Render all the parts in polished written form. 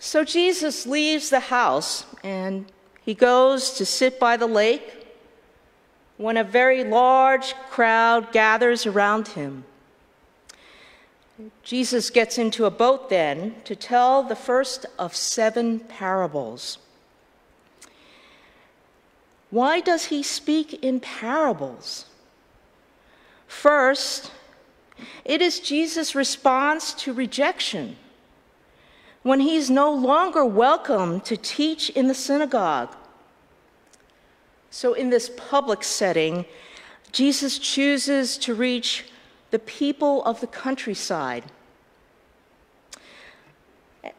So Jesus leaves the house and he goes to sit by the lake when a very large crowd gathers around him. Jesus gets into a boat then to tell the first of 7 parables. Why does he speak in parables? First, it is Jesus' response to rejection when he's no longer welcome to teach in the synagogue. So in this public setting, Jesus chooses to reach the people of the countryside.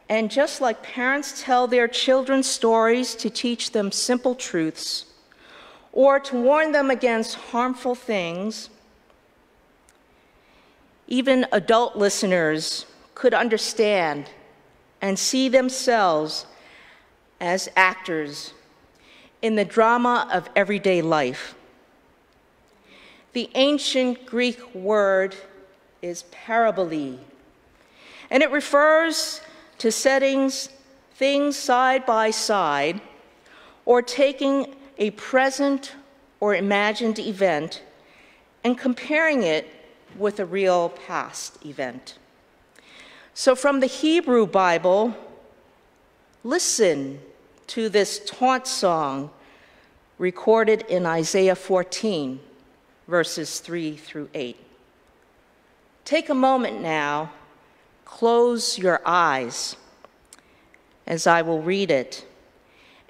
And just like parents tell their children stories to teach them simple truths or to warn them against harmful things, even adult listeners could understand and see themselves as actors in the drama of everyday life. The ancient Greek word is parabole, and it refers to setting things side by side or taking a present or imagined event and comparing it with a real past event. So from the Hebrew Bible, listen to this taunt song recorded in Isaiah 14. Verses 3 through 8. Take a moment now, close your eyes as I will read it,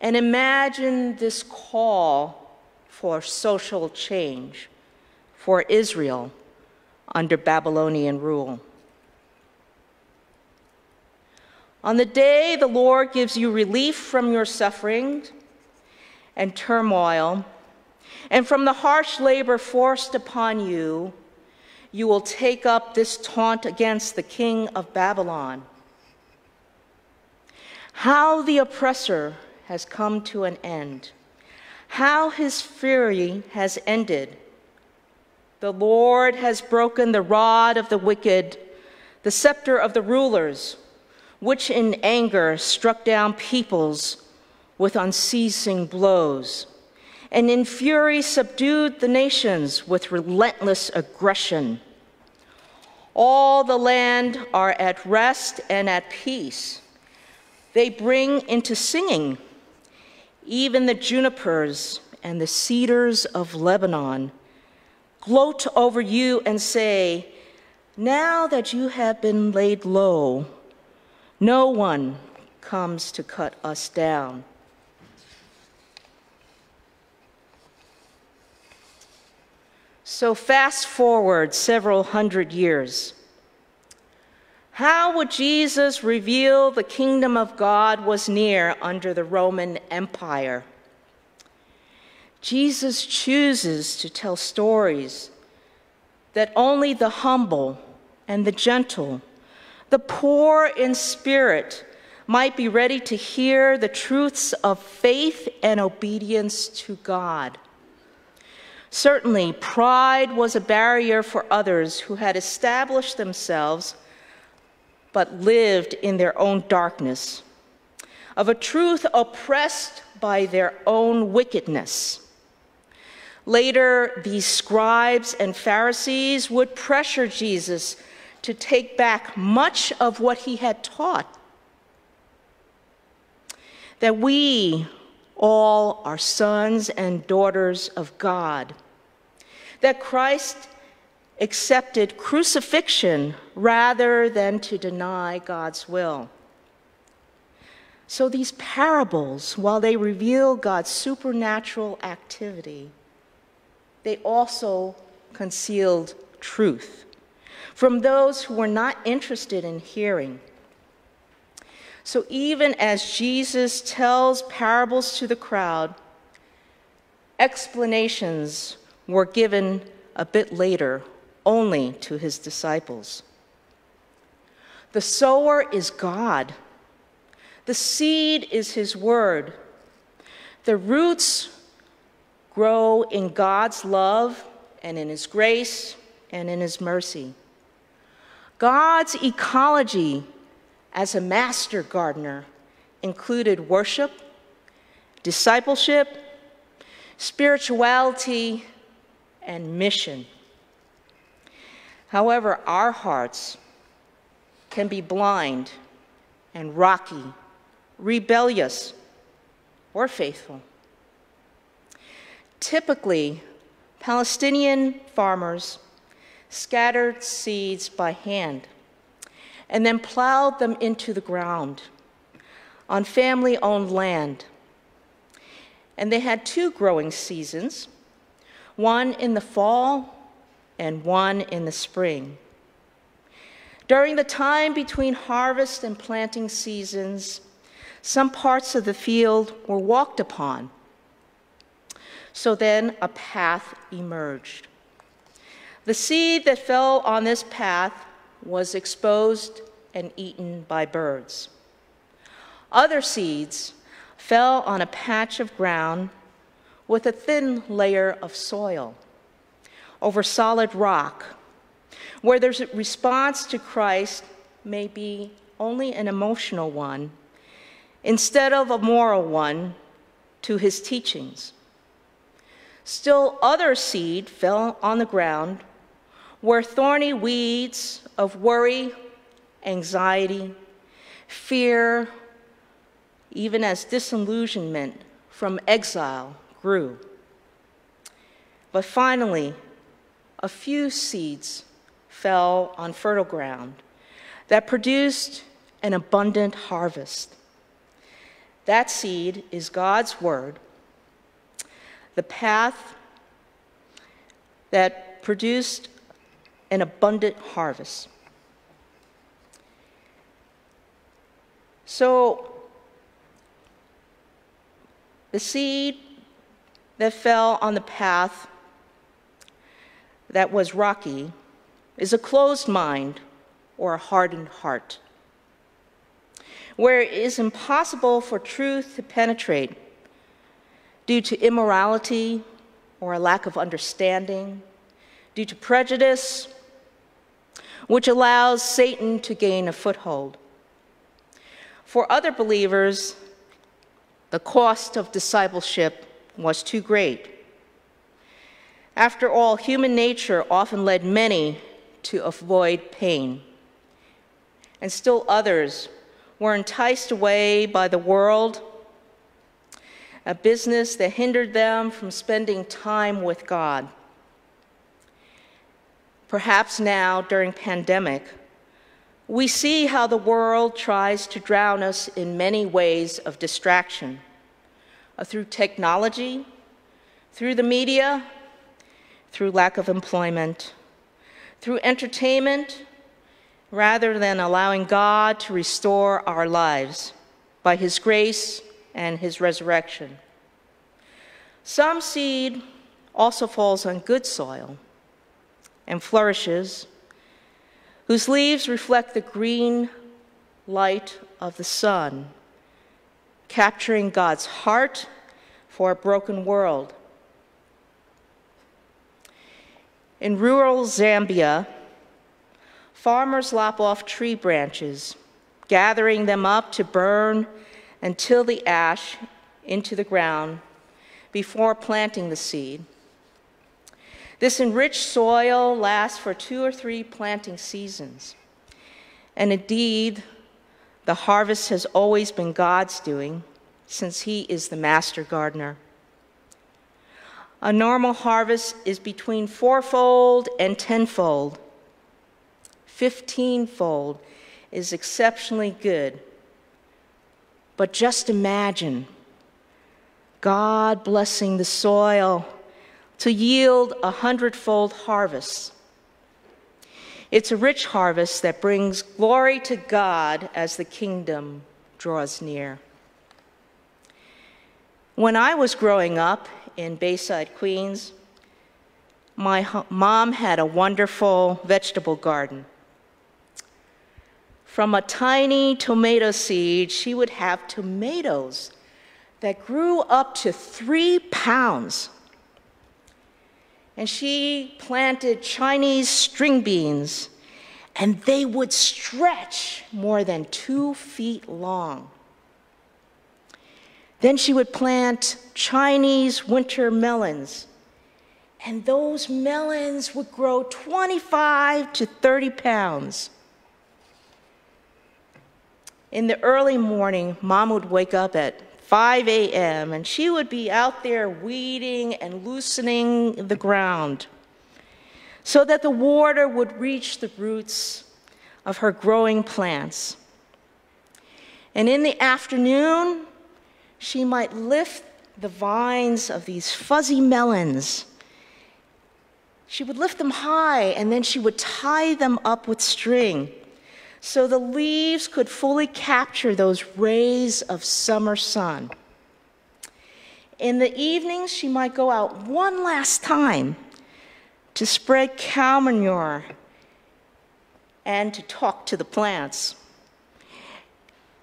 and imagine this call for social change for Israel under Babylonian rule. On the day the Lord gives you relief from your suffering and turmoil, and from the harsh labor forced upon you, you will take up this taunt against the king of Babylon. How the oppressor has come to an end, how his fury has ended. The Lord has broken the rod of the wicked, the scepter of the rulers, which in anger struck down peoples with unceasing blows, and in fury subdued the nations with relentless aggression. All the land are at rest and at peace. They bring into singing, even the junipers and the cedars of Lebanon gloat over you and say, now that you have been laid low, no one comes to cut us down. So fast forward several hundred years. How would Jesus reveal the kingdom of God was near under the Roman Empire? Jesus chooses to tell stories that only the humble and the gentle, the poor in spirit, might be ready to hear the truths of faith and obedience to God. Certainly, pride was a barrier for others who had established themselves but lived in their own darkness, of a truth oppressed by their own wickedness. Later, these scribes and Pharisees would pressure Jesus to take back much of what he had taught. That we all are sons and daughters of God, that Christ accepted crucifixion rather than to deny God's will. So these parables, while they reveal God's supernatural activity, they also concealed truth from those who were not interested in hearing. So even as Jesus tells parables to the crowd, explanations were given a bit later only to his disciples. The sower is God. The seed is his word. The roots grow in God's love and in his grace and in his mercy. God's ecology as a master gardener included worship, discipleship, spirituality, and mission. However, our hearts can be blind and rocky, rebellious, or faithful. Typically, Palestinian farmers scattered seeds by hand and then plowed them into the ground on family-owned land. And they had two growing seasons, one in the fall and one in the spring. During the time between harvest and planting seasons, some parts of the field were walked upon. So then a path emerged. The seed that fell on this path was exposed and eaten by birds. Other seeds fell on a patch of ground with a thin layer of soil over solid rock, where the response to Christ may be only an emotional one instead of a moral one to his teachings. Still other seed fell on the ground where thorny weeds of worry, anxiety, fear, even as disillusionment from exile grew. But finally, a few seeds fell on fertile ground that produced an abundant harvest. That seed is God's word, the path that produced an abundant harvest. So the seed that fell on the path that was rocky is a closed mind or a hardened heart, where it is impossible for truth to penetrate due to immorality or a lack of understanding, due to prejudice, which allows Satan to gain a foothold. For other believers, the cost of discipleship was too great. After all, human nature often led many to avoid pain, and still others were enticed away by the world, a business that hindered them from spending time with God. Perhaps now, during pandemic, we see how the world tries to drown us in many ways of distraction, through technology, through the media, through lack of employment, through entertainment, rather than allowing God to restore our lives by his grace and his resurrection. Some seed also falls on good soil and flourishes, whose leaves reflect the green light of the sun, capturing God's heart for a broken world. In rural Zambia, farmers lop off tree branches, gathering them up to burn and till the ash into the ground before planting the seed. This enriched soil lasts for 2 or 3 planting seasons. And indeed, the harvest has always been God's doing, since he is the master gardener. A normal harvest is between 4-fold and 10-fold. 15-fold is exceptionally good. But just imagine God blessing the soil to yield 100-fold harvest. It's a rich harvest that brings glory to God as the kingdom draws near. When I was growing up in Bayside, Queens, my mom had a wonderful vegetable garden. From a tiny tomato seed, she would have tomatoes that grew up to 3 pounds. And she planted Chinese string beans, and they would stretch more than 2 feet long. Then she would plant Chinese winter melons, and those melons would grow 25 to 30 pounds. In the early morning, Mom would wake up at 5 a.m., and she would be out there weeding and loosening the ground so that the water would reach the roots of her growing plants. And in the afternoon, she might lift the vines of these fuzzy melons. She would lift them high, and then she would tie them up with string so the leaves could fully capture those rays of summer sun. In the evenings, she might go out one last time to spread cow manure and to talk to the plants.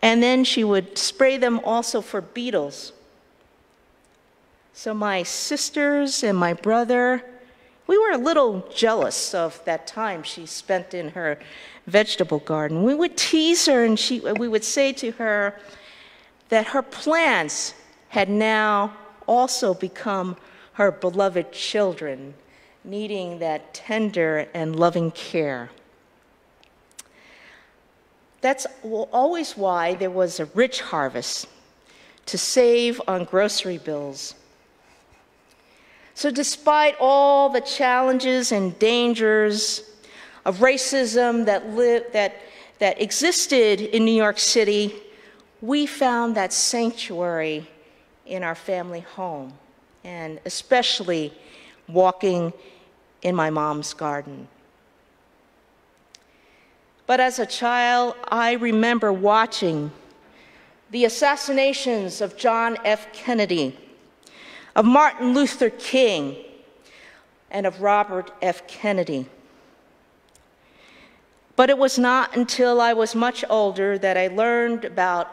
And then she would spray them also for beetles. So my sisters and my brother, we were a little jealous of that time she spent in her vegetable garden. We would tease her, and we would say to her that her plants had now also become her beloved children, needing that tender and loving care. That's always why there was a rich harvest, to save on grocery bills. So despite all the challenges and dangers of racism that existed in New York City, we found that sanctuary in our family home, and especially walking in my mom's garden. But as a child, I remember watching the assassinations of John F. Kennedy, of Martin Luther King, and of Robert F. Kennedy. But it was not until I was much older that I learned about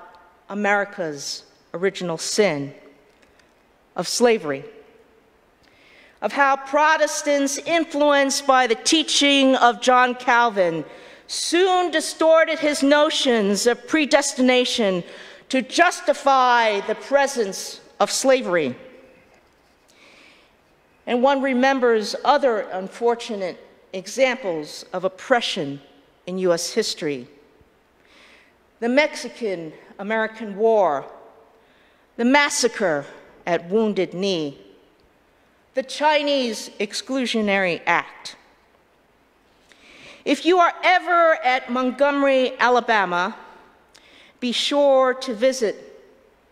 America's original sin of slavery, of how Protestants, influenced by the teaching of John Calvin, soon distorted his notions of predestination to justify the presence of slavery. And one remembers other unfortunate examples of oppression in U.S. history. The Mexican-American War, the massacre at Wounded Knee, the Chinese Exclusionary Act. If you are ever at Montgomery, Alabama, be sure to visit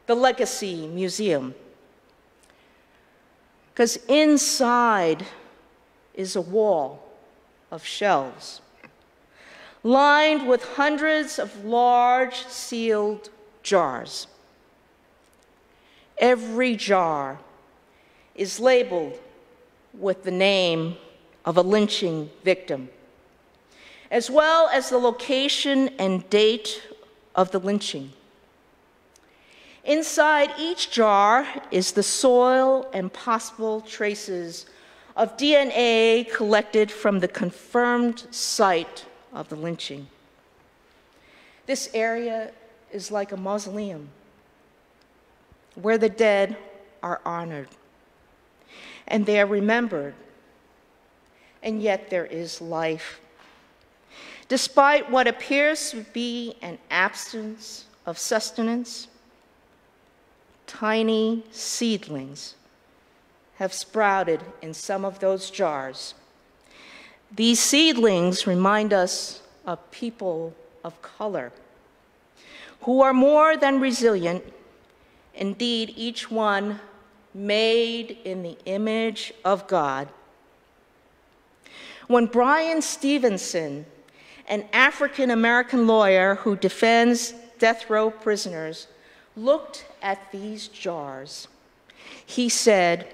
the Legacy Museum, because inside is a wall of shelves lined with hundreds of large sealed jars. Every jar is labeled with the name of a lynching victim, as well as the location and date of the lynching. Inside each jar is the soil and possible traces of DNA collected from the confirmed site of the lynching. This area is like a mausoleum where the dead are honored and they are remembered, and yet there is life, despite what appears to be an absence of sustenance. Tiny seedlings have sprouted in some of those jars. These seedlings remind us of people of color who are more than resilient, indeed each one made in the image of God. When Brian Stevenson, an African-American lawyer who defends death row prisoners, looked at these jars, he said,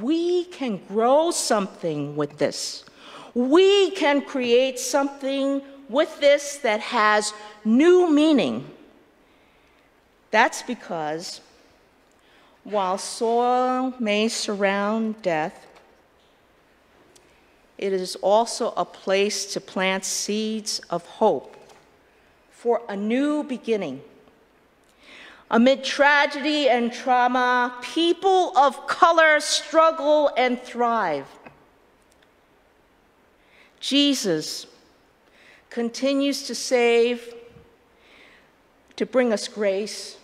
"We can grow something with this. We can create something with this that has new meaning." That's because while soil may surround death, it is also a place to plant seeds of hope for a new beginning, Amid tragedy and trauma, people of color struggle and thrive. Jesus continues to save, to bring us grace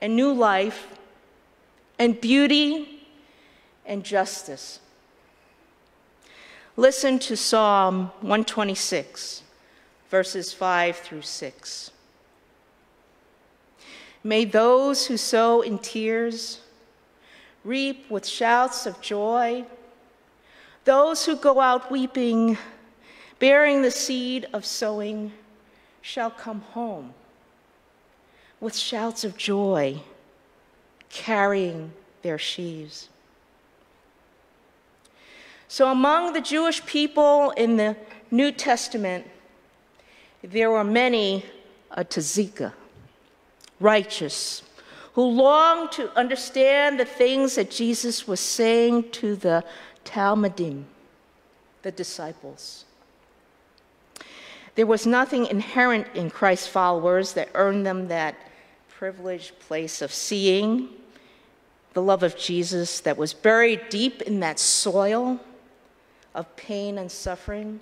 and new life and beauty and justice. Listen to Psalm 126, verses 5 through 6. May those who sow in tears reap with shouts of joy. Those who go out weeping, bearing the seed of sowing, shall come home with shouts of joy, carrying their sheaves. So among the Jewish people in the New Testament, there were many a Tezekah, righteous, who longed to understand the things that Jesus was saying to the Talmudim, the disciples. There was nothing inherent in Christ's followers that earned them that privileged place of seeing the love of Jesus that was buried deep in that soil of pain and suffering.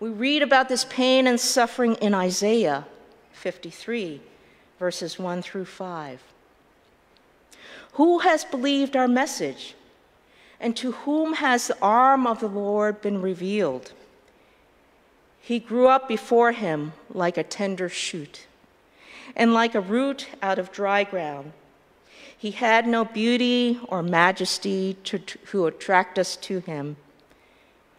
We read about this pain and suffering in Isaiah 53, verses 1 through 5. Who has believed our message? And to whom has the arm of the Lord been revealed? He grew up before him like a tender shoot, and like a root out of dry ground. He had no beauty or majesty to attract us to him,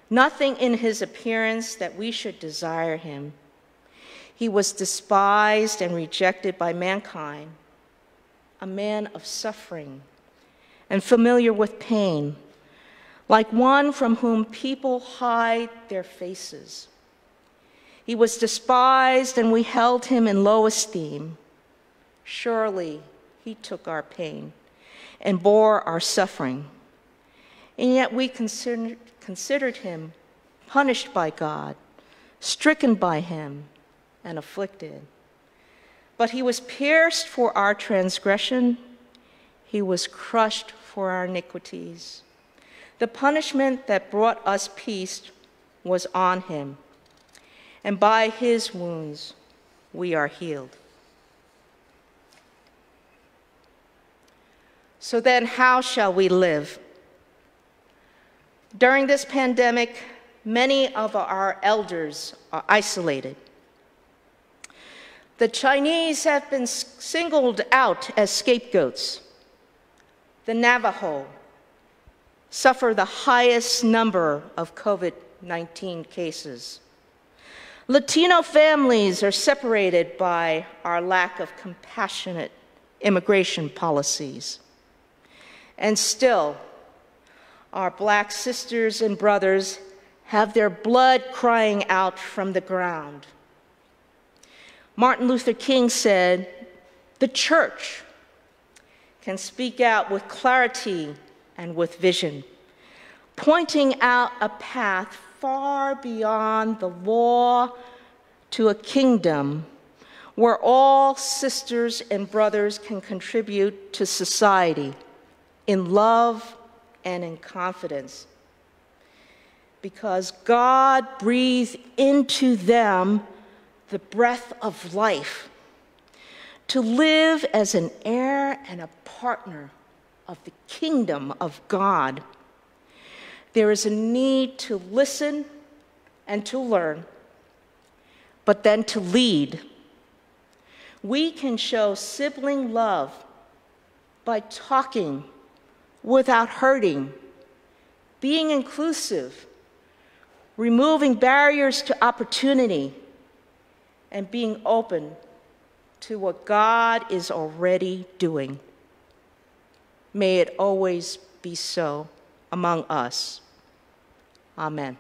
nothing in his appearance that we should desire him. He was despised and rejected by mankind, a man of suffering and familiar with pain, like one from whom people hide their faces. He was despised, and we held him in low esteem. Surely he took our pain and bore our suffering, and yet we considered him punished by God, stricken by him, and afflicted. But he was pierced for our transgression. He was crushed for our iniquities. The punishment that brought us peace was on him, and by his wounds we are healed. So then, how shall we live? During this pandemic, many of our elders are isolated. The Chinese have been singled out as scapegoats. The Navajo suffer the highest number of COVID-19 cases. Latino families are separated by our lack of compassionate immigration policies. And still, our black sisters and brothers have their blood crying out from the ground. Martin Luther King said, "The church can speak out with clarity and with vision, pointing out a path far beyond the law to a kingdom where all sisters and brothers can contribute to society in love and in confidence, because God breathed into them the breath of life to live as an heir and a partner of the kingdom of God." There is a need to listen and to learn, but then to lead. We can show sibling love by talking without hurting, being inclusive, removing barriers to opportunity, and being open to what God is already doing. May it always be so among us. Amen.